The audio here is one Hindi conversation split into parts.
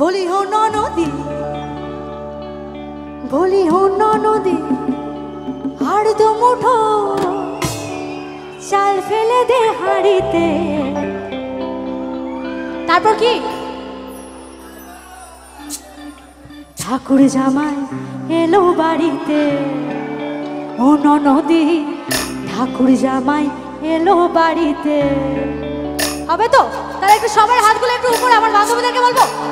भोली हो ननदी हाड़ दो मुठो चाल फेले दे हाड़ीते तारपर की ठाकुर जामाई एलो बाड़ीते ओ ननदी ठाकुर जामाई एलो बाड़ीते अबे तो तारा एक सबार हाथगुलो एक ऊपर आमार बांधबीदेरके बोलबो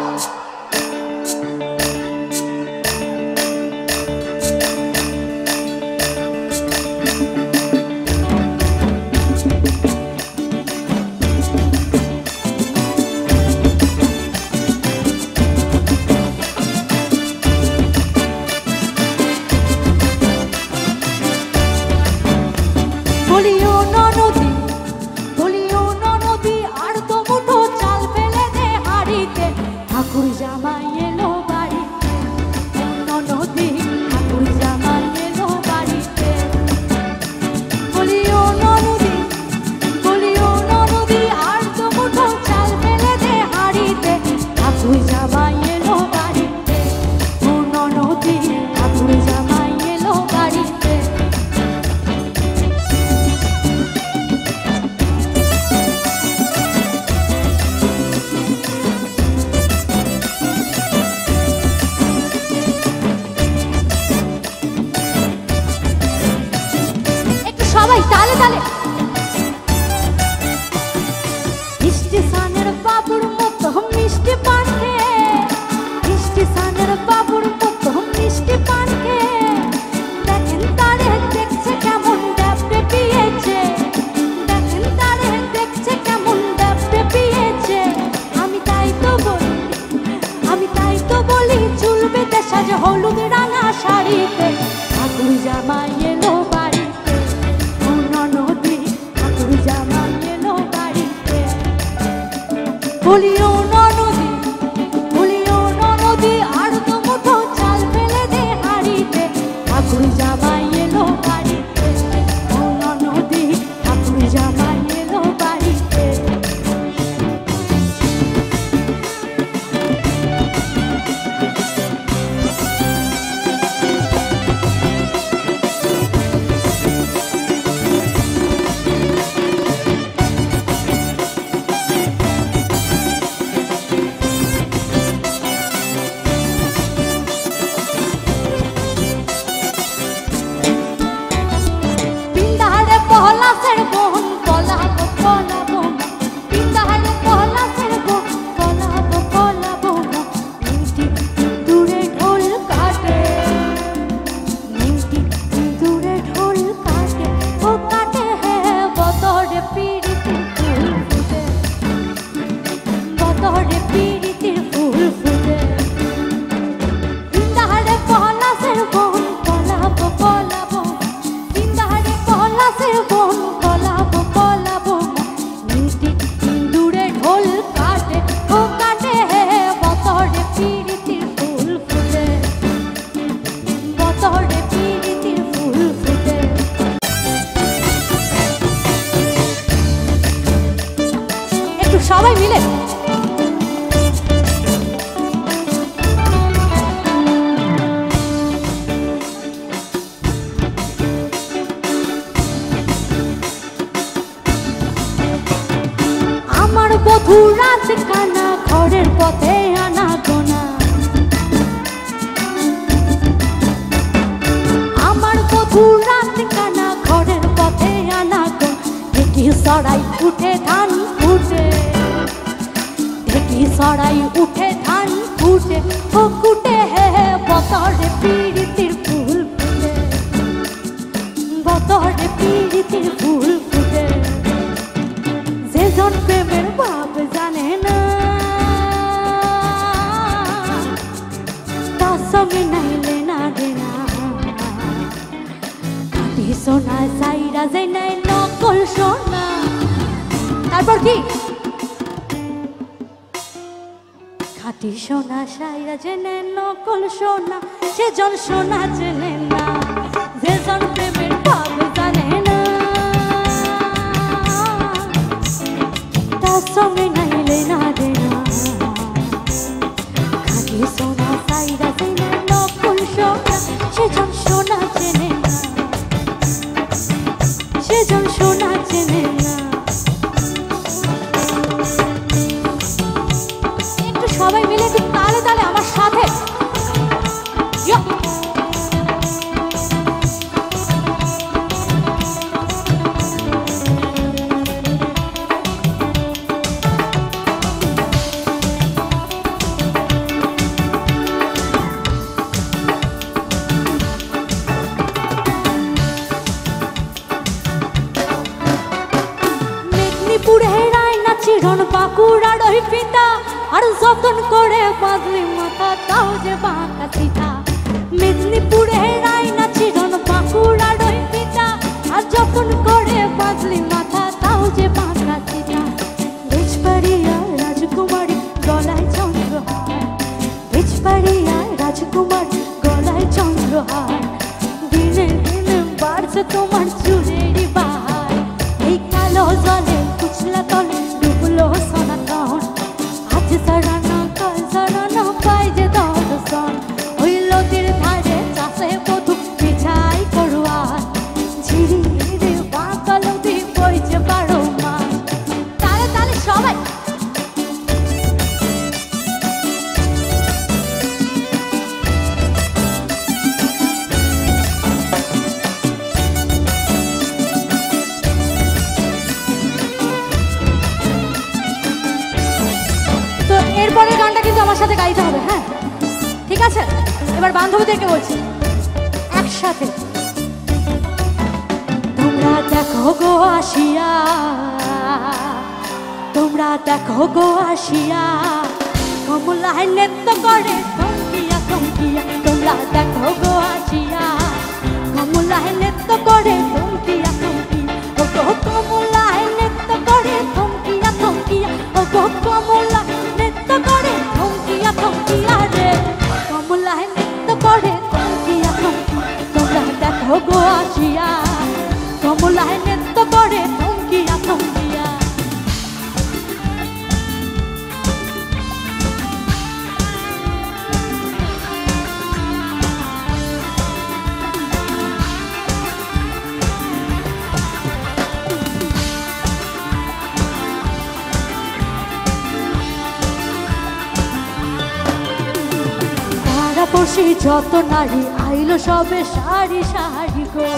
যত নারী আইলো সবে সারি সারি গো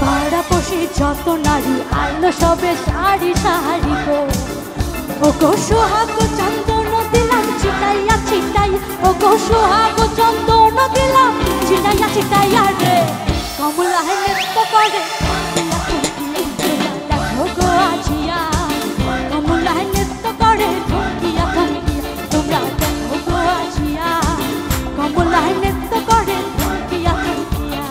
পাড়া পশি যত নারী আইলো সবে সারি সারি গো ও গো সোহাগ চন্দন দিলাম চিটাইয়া চিটাইয়া ও গো সোহাগ চন্দন দিলাম চিটাইয়া চিটাইয়া রে কমলা হে নৃত্য করে দেখো গো আজিয়া কমলা হে নৃত্য করে ঢুকিয়া ঢুকিয়া তোমরা कमला है नृत्य करे धमकिया धमकिया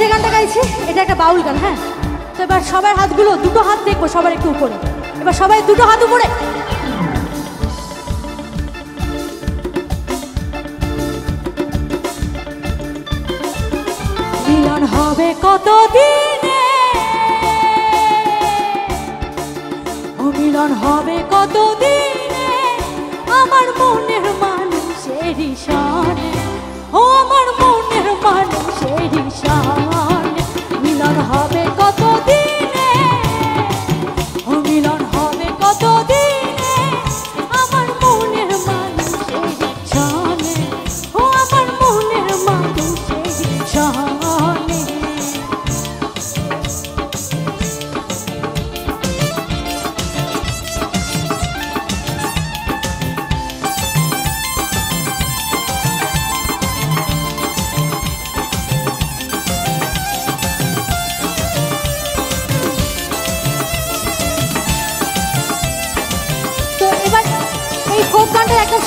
যে গানটা গাইছি এটা একটা বাউল গান। হ্যাঁ, তো এবার সবার হাতগুলো দুটো হাত দেখবো, সবার একটু উপরে। এবার সবাই দুটো হাত উপরে। মিলন হবে কতদিনে, মিলন হবে কতদিনে আমার মনের মানুষেরই সনে, ও আমার মনের মানুষেরই সনে।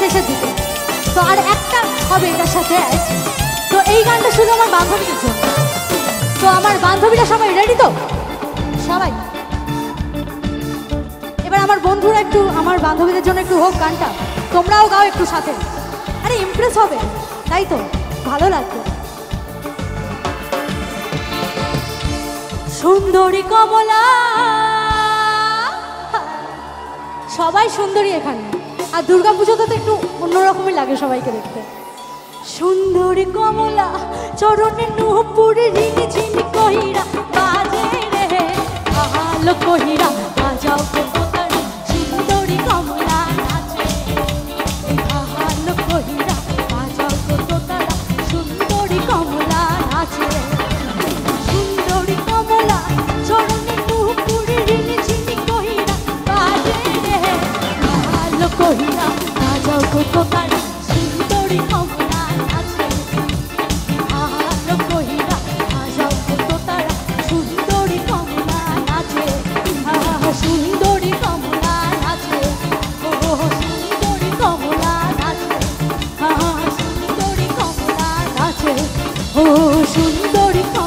শেষের দিকে তো আর একটা হবে এটার সাথে। তো तो ये गाना शुद्ध हमारे बांधवी के लिए तो हमारे बांधवी का सबाई रेडी तो सबाई ये बार हमारे बंधुरा एक टू हमारे बांधवी के जोन एक टू हो गाना तुमरा वो गाओ एक टू साथे अरे इम्प्रेस हो बे नहीं तो भालो लगते सुंदरी को बोला सबाई सुंदरी ये खाने आ दुर्गा पूजा तो एक टू उन्नोरा को भी लगे सबाई के देखते सुंदर कमला चरण नूपुर रिन झिन कहिरा बाजे रे आलो कहिरा बाजाओ के पतानी सुंदर कमला नाचे आलो कहिरा बाजाओ के पतानी सुंदर कमला नाचे सुंदर कमला चरण नूपुर रिन झिन कहिरा बाजे रे आलो कहिरा बाजाओ के पतानी सुंदर कमला सुंदरी कमला नाचे ओ सुंदरी।